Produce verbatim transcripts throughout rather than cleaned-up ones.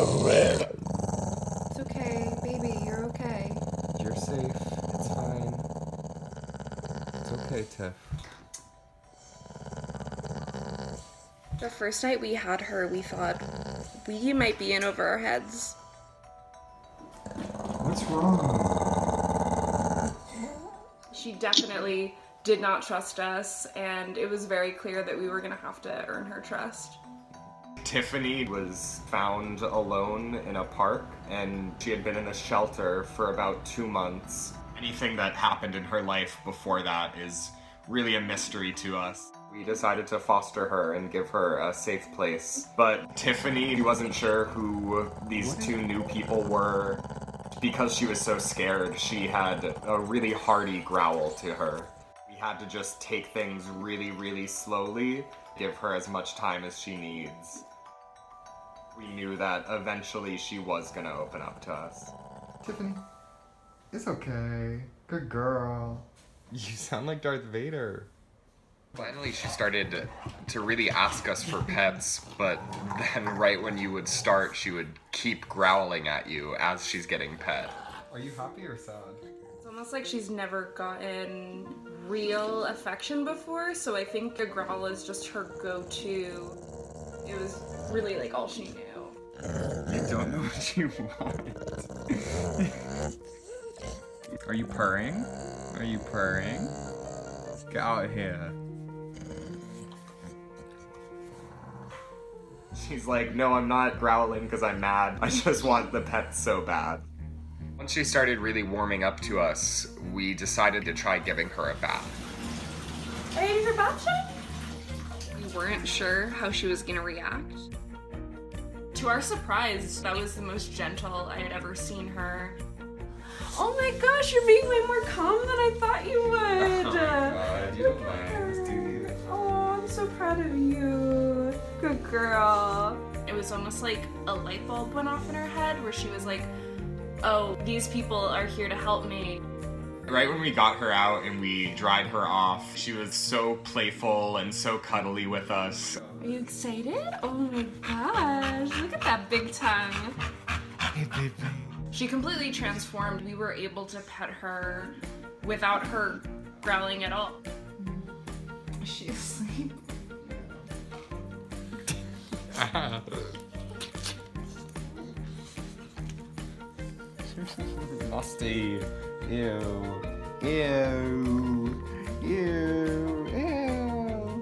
It's okay, baby, you're okay. You're safe, it's fine. It's okay, Tiff. The first night we had her, we thought we might be in over our heads. What's wrong? She definitely did not trust us, and it was very clear that we were gonna have to earn her trust. Tiffany was found alone in a park, and she had been in a shelter for about two months. Anything that happened in her life before that is really a mystery to us. We decided to foster her and give her a safe place, but Tiffany wasn't sure who these two new people were. Because she was so scared, she had a really hearty growl to her. Had to just take things really, really slowly, give her as much time as she needs. We knew that eventually she was gonna open up to us. Tiffany, it's okay. Good girl. You sound like Darth Vader. Finally, she started to really ask us for pets, but then right when you would start, she would keep growling at you as she's getting pet. Are you happy or sad? It's almost like she's never gotten real affection before, so I think the growl is just her go-to. It was really like all she knew. You don't know what you want. Are you purring? Are you purring? Get out of here. She's like, no, I'm not growling because I'm mad. I just want the pet so bad. Once she started really warming up to us, we decided to try giving her a bath. Are you ready for bath time? We weren't sure how she was gonna react. To our surprise, that was the most gentle I had ever seen her. Oh my gosh, you're being way more calm than I thought you would. Oh my God, you don't mind this, do you? Oh, I'm so proud of you. Good girl. It was almost like a light bulb went off in her head where she was like, oh, these people are here to help me. Right when we got her out and we dried her off, she was so playful and so cuddly with us. Are you excited? Oh my gosh, look at that big tongue. Hey, baby. She completely transformed. We were able to pet her without her growling at all. Is she asleep? Musty. Ew. Ew. Ew. Ew.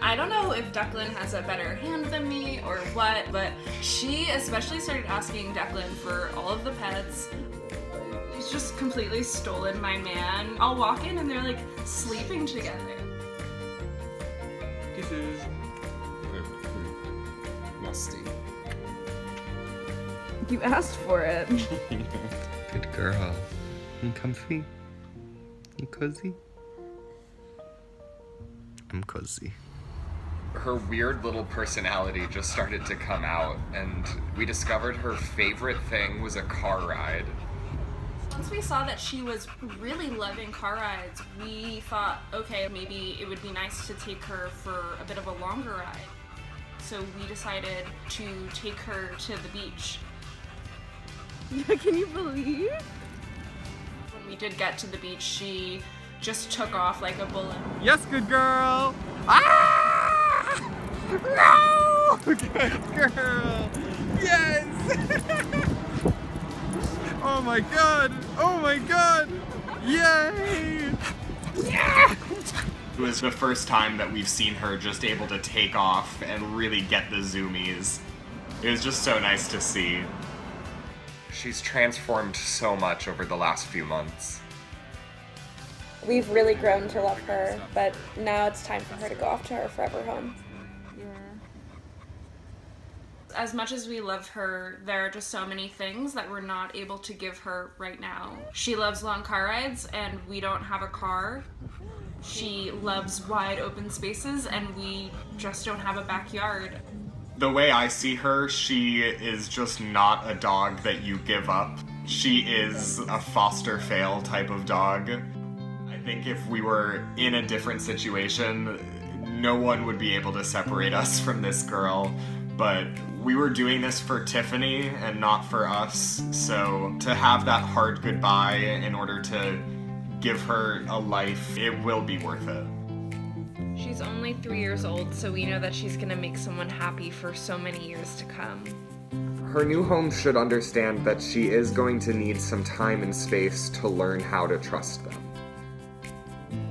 I don't know if Declan has a better hand than me or what, but she especially started asking Declan for all of the pets. He's just completely stolen my man. I'll walk in and they're like sleeping together. Kisses. Musty. You asked for it. Good girl. You comfy? You cozy? I'm cozy. Her weird little personality just started to come out, and we discovered her favorite thing was a car ride. Once we saw that she was really loving car rides, we thought, okay, maybe it would be nice to take her for a bit of a longer ride. So we decided to take her to the beach. Can you believe? When we did get to the beach, she just took off like a bullet. Yes, good girl! Ah! No! Good girl! Yes! Oh my God! Oh my God! Yay! Yeah! It was the first time that we've seen her just able to take off and really get the zoomies. It was just so nice to see. She's transformed so much over the last few months. We've really grown to love her, but now it's time for her to go off to her forever home. Yeah. As much as we love her, there are just so many things that we're not able to give her right now. She loves long car rides, and we don't have a car. She loves wide open spaces, and we just don't have a backyard. The way I see her, she is just not a dog that you give up. She is a foster fail type of dog. I think if we were in a different situation, no one would be able to separate us from this girl, but we were doing this for Tiffany and not for us, so to have that hard goodbye in order to give her a life, it will be worth it. She's only three years old, so we know that she's gonna make someone happy for so many years to come. Her new home should understand that she is going to need some time and space to learn how to trust them.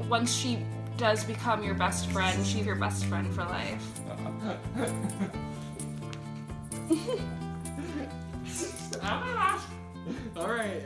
Once she does become your best friend, she's your best friend for life. Ah, all right.